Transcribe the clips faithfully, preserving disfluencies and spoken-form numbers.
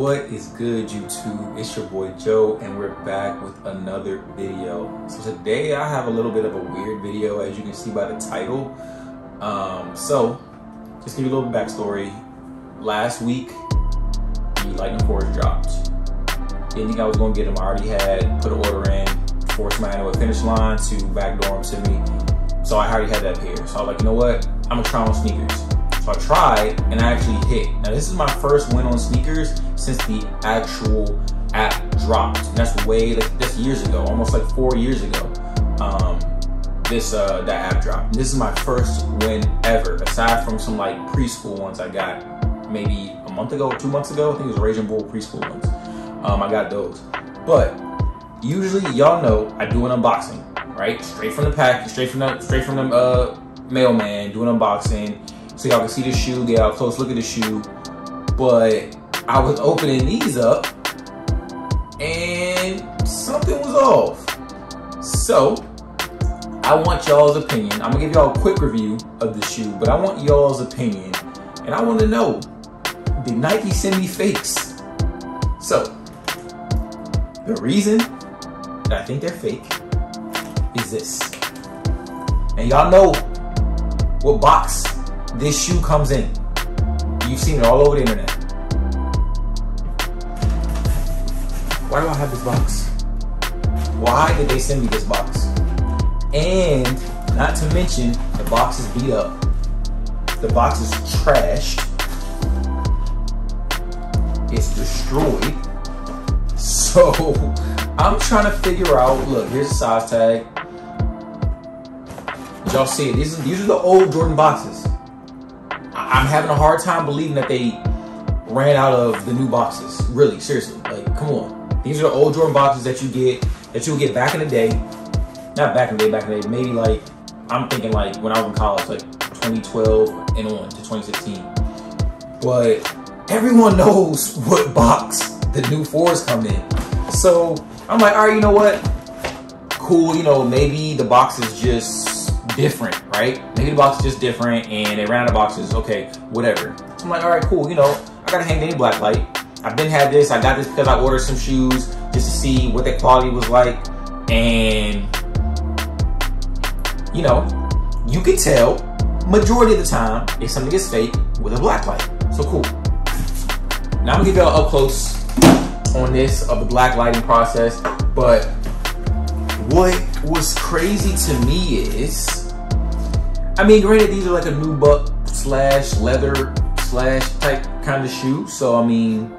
What is good, YouTube? It's your boy Joe, and we're back with another video. So today I have a little bit of a weird video, as you can see by the title. Um, so just give you a little backstory. Last week, the Lightning fours dropped. Didn't think I was gonna get them. I already had put an order in, forced my annual finish line to backdoor them to me. So I already had that pair. So I was like, you know what? I'm gonna try on sneakers. So I tried and I actually hit. Now this is my first win on sneakers since the actual app dropped. And that's way, like, that's years ago, almost like four years ago. Um, this uh, that app dropped. This is my first win ever, aside from some like preschool ones I got maybe a month ago, two months ago. I think it was Raging Bull preschool ones. Um, I got those. But usually y'all know I do an unboxing, right? Straight from the pack, straight from the straight from the uh, mailman, do an unboxing. So y'all can see the shoe, get out close look at the shoe. But I was opening these up and something was off. So I want y'all's opinion. I'm gonna give y'all a quick review of the shoe, but I want y'all's opinion. And I wanna know, did Nike send me fakes? So the reason that I think they're fake is this. And y'all know what box this shoe comes in. You've seen it all over the internet. Why do I have this box? Why did they send me this box? And not to mention, the box is beat up. The box is trashed. It's destroyed. So I'm trying to figure out, look, here's a size tag. Y'all see it, these are, these are the old Jordan boxes. I'm having a hard time believing that they ran out of the new boxes. Really, seriously, like, come on. These are the old Jordan boxes that you get, that you would get back in the day. Not back in the day, back in the day, maybe like, I'm thinking like when I was in college, like twenty twelve and on to twenty sixteen. But everyone knows what box the new fours come in. So I'm like, all right, you know what? Cool, you know, maybe the box is just different, right? Maybe the box is just different and they ran out of boxes. Okay, whatever. I'm like, all right, cool. You know, I gotta hang Danny Black Light. I've been had this. I got this because I ordered some shoes just to see what their quality was like. And, you know, you can tell majority of the time if something is fake with a black light. So cool. Now I'm gonna get y'all up close on this of the black lighting process. But what was crazy to me is, I mean, granted, these are like a new buck slash leather slash type kind of shoe. So, I mean,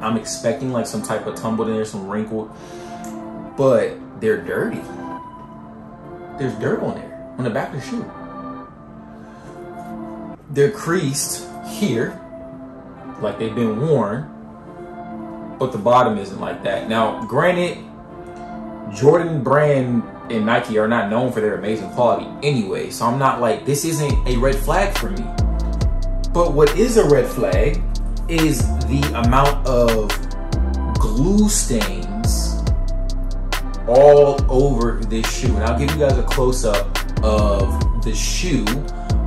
I'm expecting like some type of tumbled in there, some wrinkled. But they're dirty. There's dirt on there, on the back of the shoe. They're creased here, like they've been worn, but the bottom isn't like that. Now, granted, Jordan brand and Nike are not known for their amazing quality anyway, so I'm not like, this isn't a red flag for me. But what is a red flag is the amount of glue stains all over this shoe. And I'll give you guys a close-up of the shoe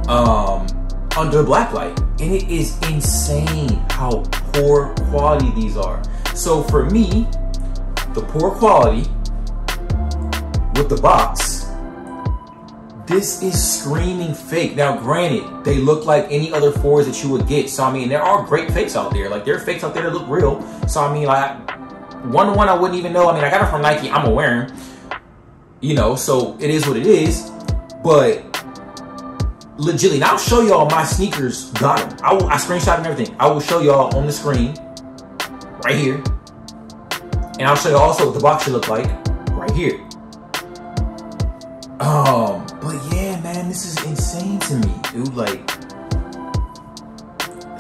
um, under blacklight. And it is insane how poor quality these are. So for me, the poor quality with the box, this is screaming fake. Now granted, they look like any other fours that you would get, so I mean, there are great fakes out there, like there are fakes out there that look real. So I mean, like one to one I wouldn't even know. I mean, I got it from Nike, I'm aware, you know, so it is what it is. But legitly, now I'll show y'all my sneakers got them. I, will, I screenshot and everything. I will show y'all on the screen right here, and I'll show you also what the box should look like right here. Um, but yeah, man, this is insane to me, dude. Like,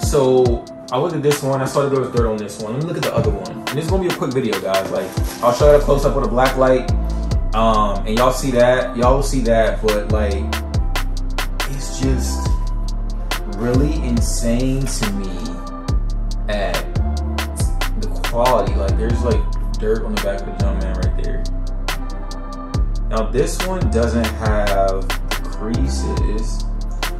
so I looked at this one, I saw there was dirt on this one. Let me look at the other one. And this is gonna be a quick video, guys. Like, I'll show you a close up with a black light. Um, and y'all see that, y'all will see that, but like, it's just really insane to me at the quality. Like, there's like dirt on the back of the Jumpman right there. Now this one doesn't have creases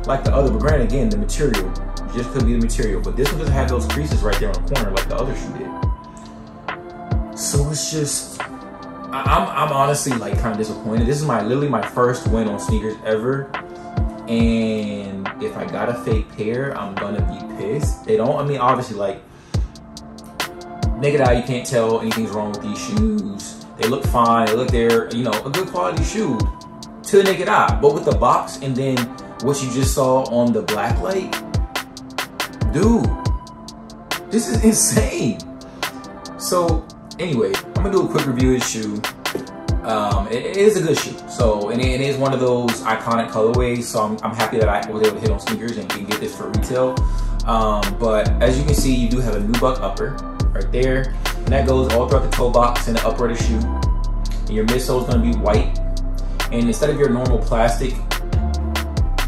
like the other, but granted, again, the material just could be the material. But this one doesn't have those creases right there on the corner like the other shoe did. So it's just, I, I'm, I'm honestly like kind of disappointed. This is my literally my first win on sneakers ever. And if I got a fake pair, I'm gonna be pissed. They don't, I mean, obviously, like, naked eye, you can't tell anything's wrong with these shoes. They look fine, they look they're, you know, a good quality shoe to the naked eye. But with the box and then what you just saw on the black light, dude, this is insane. So anyway, I'm gonna do a quick review of this shoe. Um, it, it is a good shoe, so and it, it is one of those iconic colorways. So I'm, I'm happy that I was able to hit on sneakers and, and get this for retail. Um, but as you can see, you do have a nubuck upper right there, and that goes all throughout the toe box and the upper of the shoe. And your midsole is going to be white, and instead of your normal plastic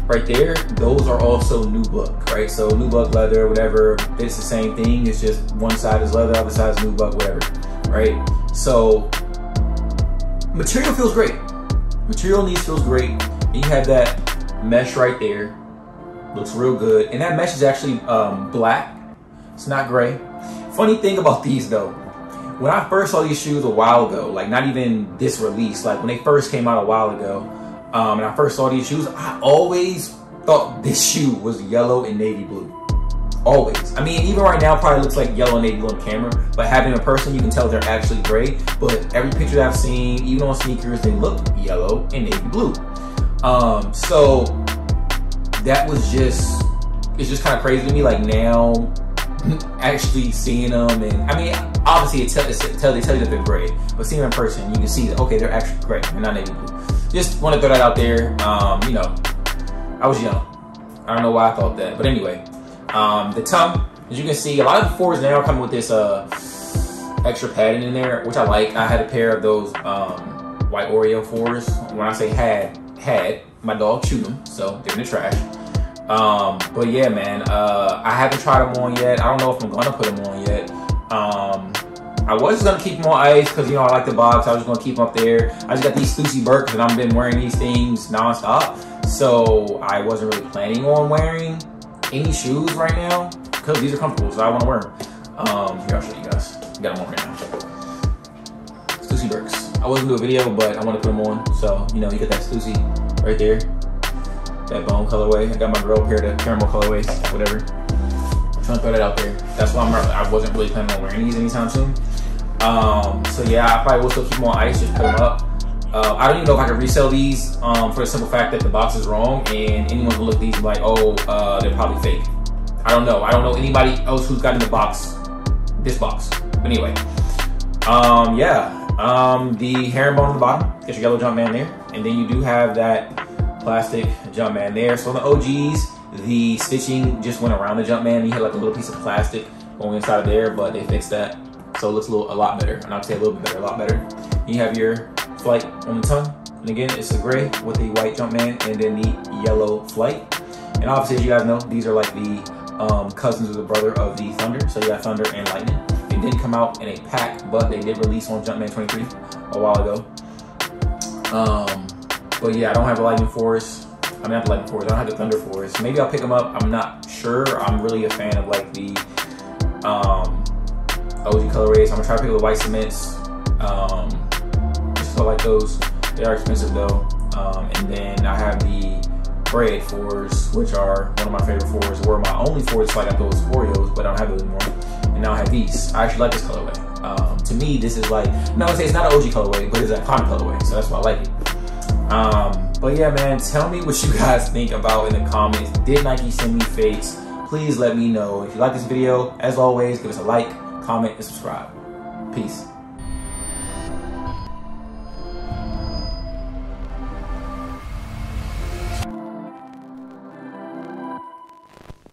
right there, those are also nubuck, right? So nubuck leather, whatever, it's the same thing. It's just one side is leather, other side is nubuck, whatever, right? So material feels great. Material needs feels great. And you have that mesh right there. Looks real good. And that mesh is actually um, black. It's not gray. Funny thing about these though, when I first saw these shoes a while ago, like not even this release, like when they first came out a while ago, um, and I first saw these shoes, I always thought this shoe was yellow and navy blue. Always. I mean, even right now, it probably looks like yellow and navy blue on camera, but having a person, you can tell they're actually gray. But every picture that I've seen, even on sneakers, they look yellow and navy blue. Um, so that was just, it's just kind of crazy to me. Like now, actually seeing them, and I mean, obviously, it tell, it tell, they tell you that they're gray, but seeing them in person, you can see that, okay, they're actually gray and not navy blue. Just want to throw that out there. Um, you know, I was young. I don't know why I thought that, but anyway. Um, the tongue, as you can see, a lot of the fours now come with this uh, extra padding in there, which I like. I had a pair of those um, white Oreo fours. When I say had, had, my dog chewed them, so they're in the trash. Um, but yeah, man, uh, I haven't tried them on yet. I don't know if I'm gonna put them on yet. Um, I was just gonna keep them on ice because, you know, I like the box. I was just gonna keep them up there. I just got these Stussy Burks and I've been wearing these things nonstop, so I wasn't really planning on wearing any shoes right now because these are comfortable, so I want to wear them. Um, here, I'll show you guys. I got them on right now. Stussy Burks. I wasn't doing a video, but I want to put them on. So, you know, you get that Stussy right there, that bone colorway. I got my girl pair, the caramel colorways, whatever. I'm trying to throw that out there. That's why I'm, I wasn't really planning on wearing these anytime soon. Um, so yeah, I probably will still keep them on ice, just put them up. Uh, I don't even know if I can resell these um, for the simple fact that the box is wrong and anyone will look at these and be like, oh, uh, they're probably fake. I don't know. I don't know anybody else who's got in the box, this box. But anyway, um, yeah, um, the herringbone on the bottom, get your yellow Jumpman there. And then you do have that plastic Jumpman there. So on the O Gs, the stitching just went around the Jumpman and you had like a little piece of plastic going inside of there, but they fixed that. So it looks a, little, a lot better. And I'll say a little bit better, a lot better. You have your flight on the tongue, and again it's the gray with the white Jumpman and then the yellow flight. And obviously, as you guys know, these are like the um cousins of the brother of the Thunder, so you got Thunder and Lightning. They didn't come out in a pack, but they did release on Jumpman twenty-three a while ago. Um but yeah, I don't have a Lightning fours. I mean, I have the Lightning fours, I don't have the Thunder fours. Maybe I'll pick them up, I'm not sure. I'm really a fan of like the um O G colorways. I'm gonna try to pick up the white cements. um I like those, they are expensive though. Um, and then I have the bread fours, which are one of my favorite fours, were my only fours, so I got those Oreos, but I don't have those anymore. And now I have these. I actually like this colorway. Um, to me, this is like, no, I would say it's not an O G colorway, but it's an iconic colorway, so that's why I like it. Um, but yeah, man, tell me what you guys think about in the comments. Did Nike send me fakes? Please let me know. If you like this video, as always, give us a like, comment, and subscribe. Peace.